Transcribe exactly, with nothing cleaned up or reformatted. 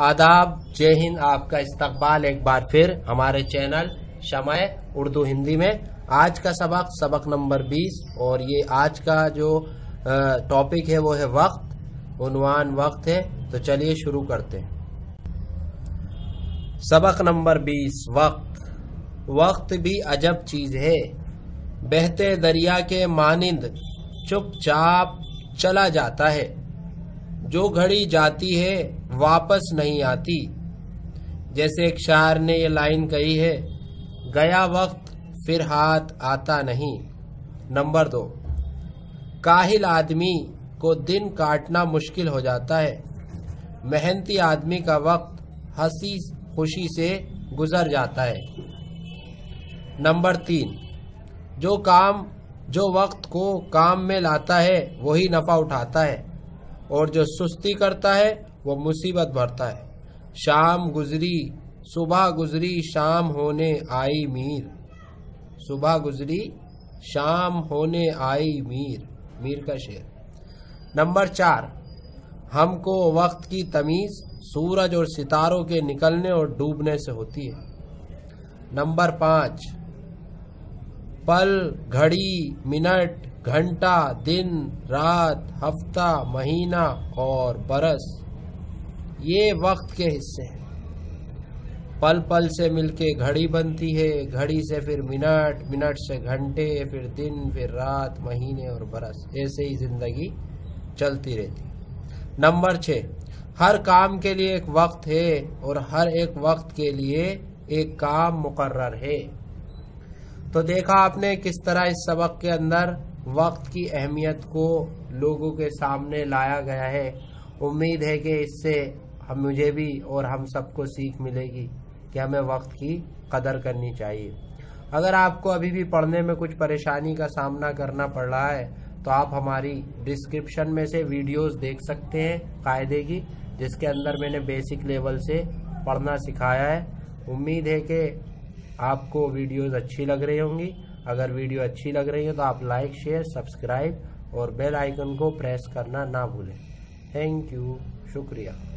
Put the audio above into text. आदाब, जय हिंद। आपका इस्तकबाल एक बार फिर हमारे चैनल शमाए उर्दू हिंदी में। आज का सबक सबक नंबर बीस और ये आज का जो टॉपिक है वो है वक्त, उन्वान वक्त है। तो चलिए शुरू करते हैं। सबक नंबर बीस, वक्त। वक्त भी अजब चीज़ है, बहते दरिया के मानिंद चुपचाप चला जाता है। जो घड़ी जाती है वापस नहीं आती। जैसे एक शायर ने ये लाइन कही है, गया वक्त फिर हाथ आता नहीं। नंबर दो, काहिल आदमी को दिन काटना मुश्किल हो जाता है। मेहनती आदमी का वक्त हंसी खुशी से गुजर जाता है। नंबर तीन, जो काम जो वक्त को काम में लाता है वही नफ़ा उठाता है, और जो सुस्ती करता है वो मुसीबत भरता है। शाम गुजरी सुबह गुजरी शाम होने आई मीर। सुबह गुजरी शाम होने आई मीर, मीर का शेर। नंबर चार, हमको वक्त की तमीज़ सूरज और सितारों के निकलने और डूबने से होती है। नंबर पाँच, पल घड़ी मिनट घंटा दिन रात हफ्ता महीना और बरस, ये वक्त के हिस्से हैं। पल पल से मिलके घड़ी बनती है, घड़ी से फिर मिनट, मिनट से घंटे, फिर दिन, फिर रात, महीने और बरस। ऐसे ही जिंदगी चलती रहती है। नंबर छः, हर काम के लिए एक वक्त है और हर एक वक्त के लिए एक काम मुकर्रर है। तो देखा आपने किस तरह इस सबक के अंदर वक्त की अहमियत को लोगों के सामने लाया गया है। उम्मीद है कि इससे हम मुझे भी और हम सबको सीख मिलेगी कि हमें वक्त की कदर करनी चाहिए। अगर आपको अभी भी पढ़ने में कुछ परेशानी का सामना करना पड़ रहा है तो आप हमारी डिस्क्रिप्शन में से वीडियोस देख सकते हैं कायदे की, जिसके अंदर मैंने बेसिक लेवल से पढ़ना सिखाया है। उम्मीद है कि आपको वीडियोस अच्छी लग रही होंगी। अगर वीडियो अच्छी लग रही है तो आप लाइक शेयर सब्सक्राइब और बेल आइकन को प्रेस करना ना भूलें। थैंक यू, शुक्रिया।